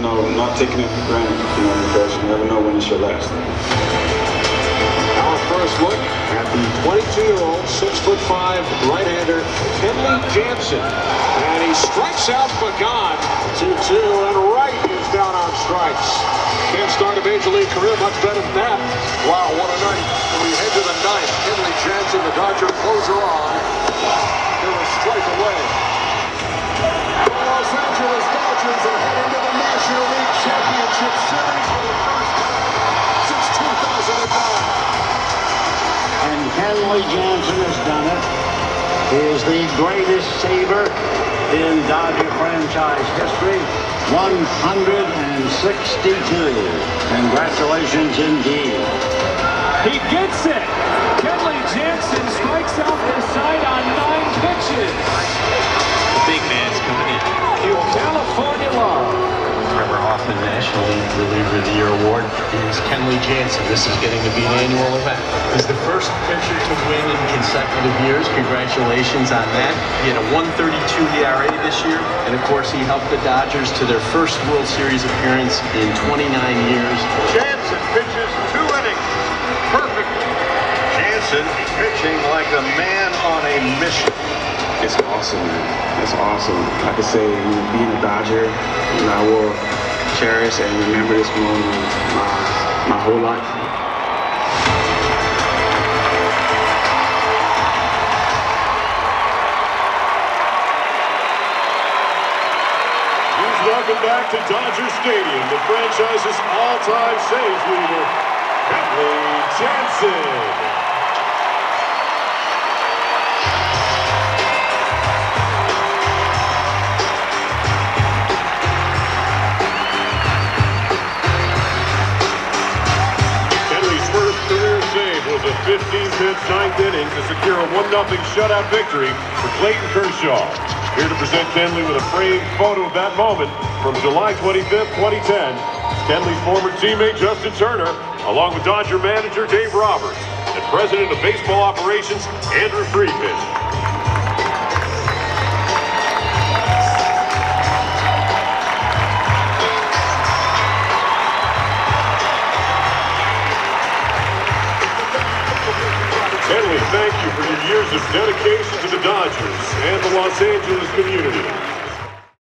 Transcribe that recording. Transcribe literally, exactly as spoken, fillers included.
you know, not taking it for granted, you know, because you never know when it's your last. Our first look at the twenty-two-year-old, six foot five right-hander, Kenley Jansen. And he strikes out Pagan, two two, and right is down on strikes. Can't start a major league career much better than that. Wow, what a night. We head to the ninth. Kenley Jansen, the Dodger closer on. Here a strike away. Los Angeles Dodgers are heading to the National League Championship Series for the first time since two thousand five. And Kenley Jansen has done it. He is the greatest saver in Dodger franchise history. one hundred sixty-two. Congratulations indeed. He gets it. Kenley Jansen strikes out the side on nine pitches. Big man's coming in. California law. Trevor Hoffman, National League Reliever of the Year Award, is Kenley Jansen. This is getting to be an annual event. He's the first pitcher to win in consecutive years. Congratulations on that. He had a one thirty-two E R A this year, and of course, he helped the Dodgers to their first World Series appearance in twenty-nine years. Jansen pitches two innings. Perfect. Jansen pitching like a man on a mission. It's awesome, man. It's awesome. Like I say, being a Dodger, you know, I will cherish and remember this moment my, my whole life. Please welcome back to Dodger Stadium, the franchise's all-time saves leader, Kenley Jansen. The fifteenth ninth inning to secure a one nothing shutout victory for Clayton Kershaw. Here to present Kenley with a framed photo of that moment from July twenty-fifth, twenty ten. Kenley's former teammate Justin Turner, along with Dodger manager Dave Roberts and president of baseball operations Andrew Friedman. Thank you for your years of dedication to the Dodgers and the Los Angeles community.